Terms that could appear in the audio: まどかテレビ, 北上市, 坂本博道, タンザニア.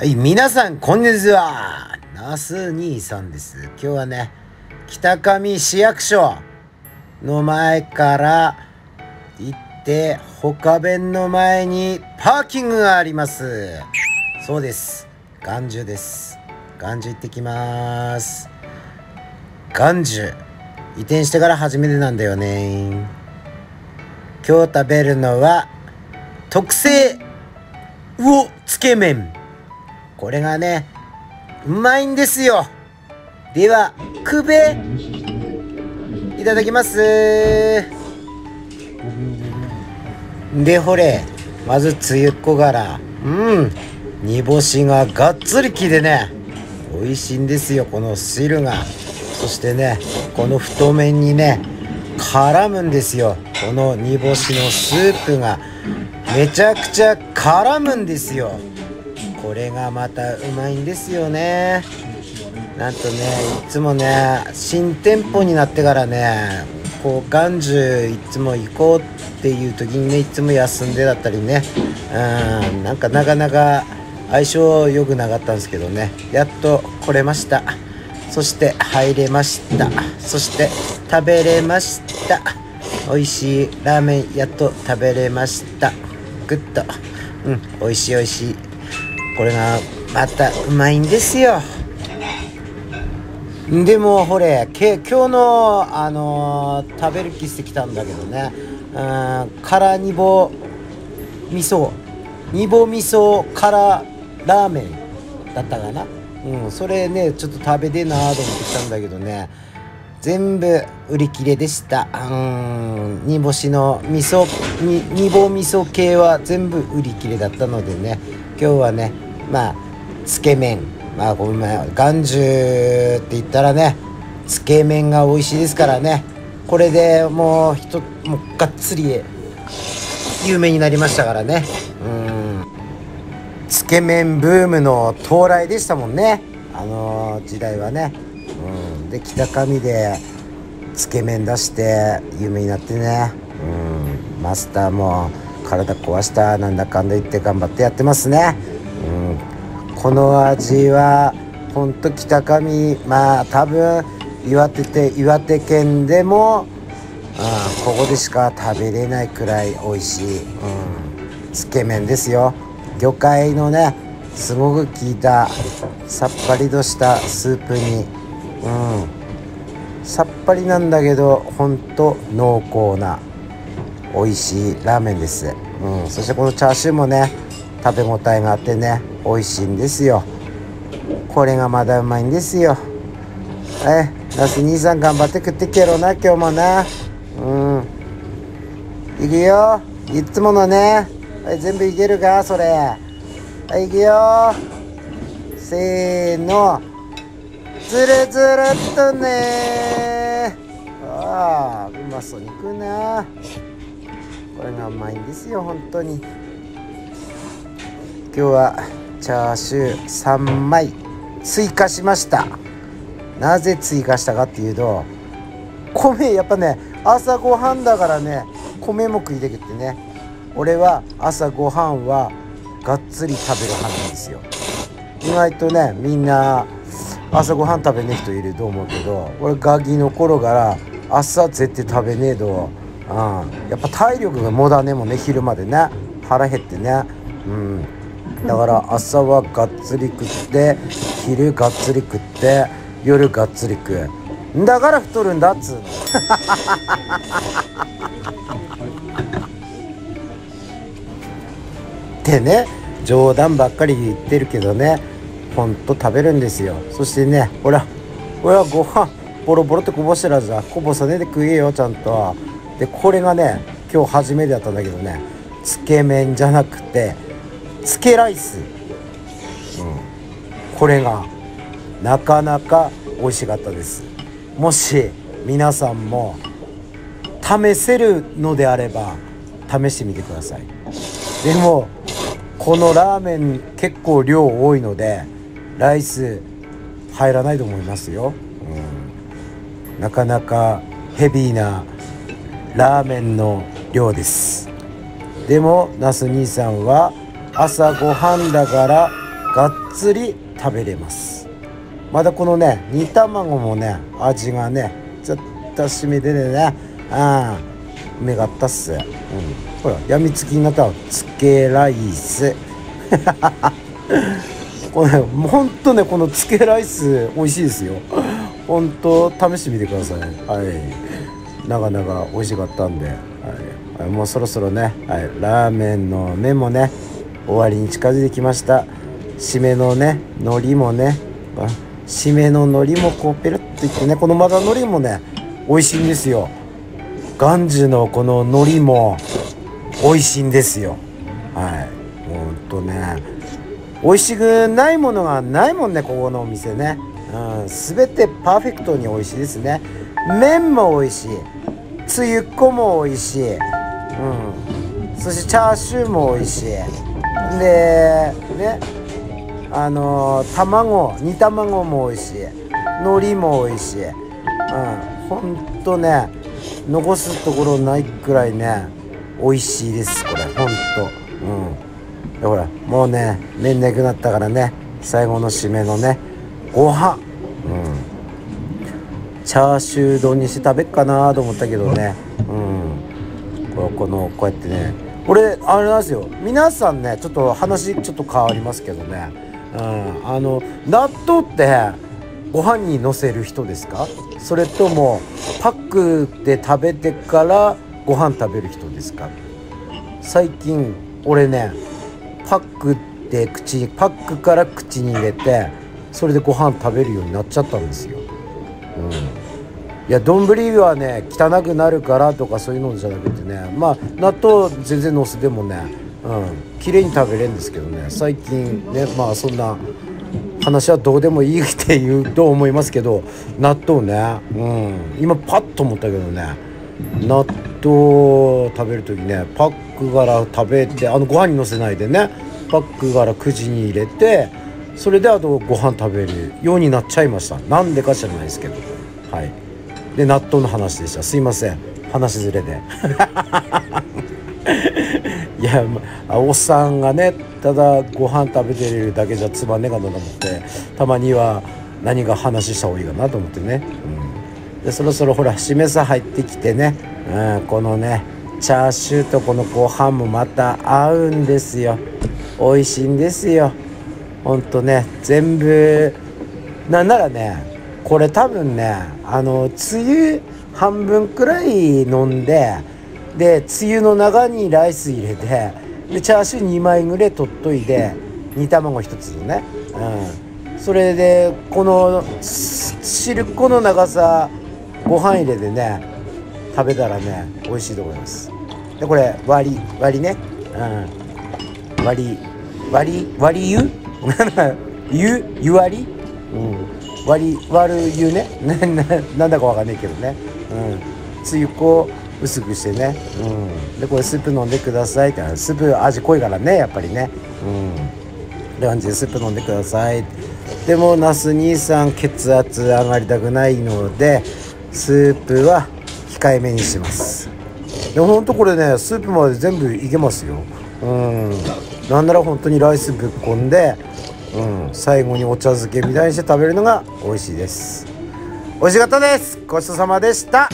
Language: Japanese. はい、皆さん、こんにちは。ナス兄さんです。今日はね、北上市役所の前から行って、他弁の前にパーキングがあります。そうです。眼中です。眼中行ってきます。眼中。移転してから初めてなんだよね。今日食べるのは、特製魚つけ麺。これがね、うまいんですよ。では、くべ、いただきます。で、ほれ、まずつゆっこから、煮干しががっつりきいてね、美味しいんですよ、この汁が。そしてね、この太麺にね、絡むんですよ。この煮干しのスープが、めちゃくちゃ絡むんですよ。これがまたうまいんですよね。なんとね、いつもね、新店舗になってからね、こう眼中いつも行こうっていう時にね、いつも休んでだったりね、なんかなかなか相性良くなかったんですけどね、やっと来れました。そして入れました。そして食べれました。美味しいラーメンやっと食べれました。グッと、美味しい美味しい。これがまたうまいんですよ。でもほれ、今日の食べる気してきたんだけどね、辛煮干味噌、煮干味噌辛ラーメンだったかな。それね、ちょっと食べてなーと思ってきたんだけどね、全部売り切れでした。煮干しの味噌、煮干味噌系は全部売り切れだったのでね、今日はね、まあつけ麺、まあごめん、眼中って言ったらね、つけ麺が美味しいですからね。これでもうがっつり有名になりましたからね。つけ麺ブームの到来でしたもんね、あの時代はね。で、北上でつけ麺出して有名になってね、マスターも体壊したなんだかんだ言って頑張ってやってますね。この味はほんと北上、まあ多分岩手県でも、ここでしか食べれないくらい美味しい、つけ麺ですよ。魚介のね、すごく効いたさっぱりとしたスープに、さっぱりなんだけどほんと濃厚な美味しいラーメンです。そしてこのチャーシューもね、食べ応えがあってね、美味しいんですよ。これがまだうまいんですよ。ナス兄さん頑張って食ってけろな、今日もな。いくよ、いつものね、全部いけるかそれ。いくよ、せーの、ずるずるっとね。うまそうに食うな。これがうまいんですよ、本当に。今日はチャーシュー3枚追加しました。なぜ追加したかっていうと、米、やっぱね、朝ごはんだからね、米も食いできてね、俺は朝ごはんはがっつり食べる派なんですよ。意外とね、みんな朝ごはん食べねえ人いると思うけど、俺ガキの頃から朝絶対食べねえと。やっぱ体力がもだねもね、昼までね腹減ってね、だから朝はがっつり食って、昼がっつり食って、夜がっつり食う。だから太るんだっつうの。ってね、冗談ばっかり言ってるけどね、ほんと食べるんですよ。そしてね、ほらご飯ボロボロってこぼしてらず、こぼさねで食えよちゃんと。で、これがね、今日初めてだったんだけどね、つけ麺じゃなくてつけライス、これがなかなか美味しかったです。もし皆さんも試せるのであれば試してみてください。でもこのラーメン結構量多いので、ライス入らないと思いますよ。なかなかヘビーなラーメンの量です。でもナス兄さんは朝ごはんだからがっつり食べれます。またこのね煮卵もね味がねちょっと染み出てね、うめがったっす、ほらやみつきになったらつけライスこれほんとねこのつけライス美味しいですよ。ほんと試してみてください。はい、なかなか美味しかったんで、もうそろそろね、ラーメンの麺もね終わりに近づいてきました。締めのね海苔もね、締めの海苔もこうペルッといってね、このまだ海苔もね美味しいんですよ。元寿のこの海苔も美味しいんですよ。ほんとね美味しくないものがないもんね、ここのお店ね。全てパーフェクトに美味しいですね。麺も美味しい、つゆっこも美味しい、そしてチャーシューも美味しいでね、卵煮卵も美味しい、海苔も美味しい、ほんとね残すところないくらいね美味しいです、これほんと。ほらもうね麺なくなったからね、最後の締めのねご飯、チャーシュー丼にして食べっかなと思ったけどね、こうやってね、俺あれなんですよ、皆さんねちょっと話ちょっと変わりますけどね、納豆ってご飯にのせる人ですか、それともパックで食べてからご飯食べる人ですか。最近俺ねパックから口に入れてそれでご飯食べるようになっちゃったんですよ。いや丼はね汚くなるからとかそういうのじゃなくてね、納豆全然のせてもね綺麗に食べれるんですけどね、最近ねそんな話はどうでもいいっていうと思いますけど、納豆ね、今パッと思ったけどね、納豆食べる時ねパックから食べて、ご飯にのせないでねパックからくじに入れて、それであとご飯食べるようになっちゃいました。なんでか知らないですけど、で納豆の話でした。すいません話ずれでいや、おっさんがねただご飯食べてるだけじゃつまんねえかなと思って、たまには何か話した方がいいかなと思ってね、でそろそろほらしめさ入ってきてね、このねチャーシューとこのご飯もまた合うんですよ。美味しいんですよほんとね。全部なんならねこれ多分ねつゆ半分くらい飲んで、でつゆの中にライス入れて、でチャーシュー2枚ぐらい取っといて煮卵1つのね、それでこの汁っこの長さご飯入れてね食べたらね美味しいと思います。でこれ割りね、割り湯割り、割る湯ねなんだかわかんないけどね、つゆこう薄くしてね、でこれスープ飲んでくださいって、スープ味濃いからねやっぱりね、って感じでスープ飲んでください。でもナス兄さん血圧上がりたくないのでスープは控えめにします。でもほんとこれねスープまで全部いけますよ。なんなら本当にライスぶっこんで、最後にお茶漬けみたいにして食べるのが美味しいです。美味しかったです。ごちそうさまでした。